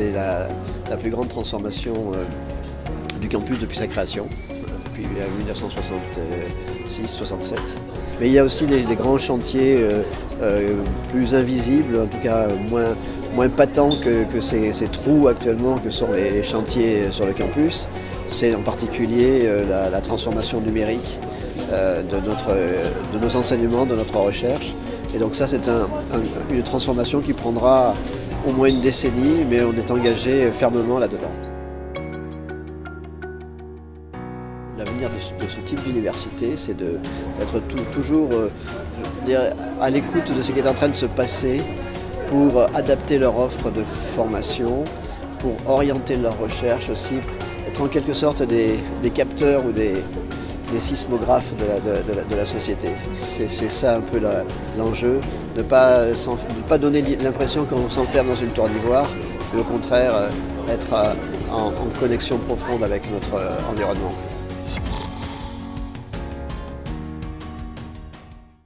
c'est la plus grande transformation du campus depuis sa création, depuis 1966-67. Mais il y a aussi les grands chantiers plus invisibles, en tout cas moins patents que ces trous actuellement que sont les chantiers sur le campus. C'est en particulier la transformation numérique de nos enseignements, de notre recherche. Et donc ça, c'est une transformation qui prendra au moins une décennie, mais on est engagé fermement là-dedans. L'avenir de ce type d'université, c'est d'être toujours à l'écoute de ce qui est en train de se passer pour adapter leur offre de formation, pour orienter leur recherche aussi, être en quelque sorte des capteurs ou des sismographes de la société. C'est ça un peu l'enjeu, de ne pas donner l'impression qu'on s'enferme dans une tour d'ivoire, mais au contraire être en connexion profonde avec notre environnement.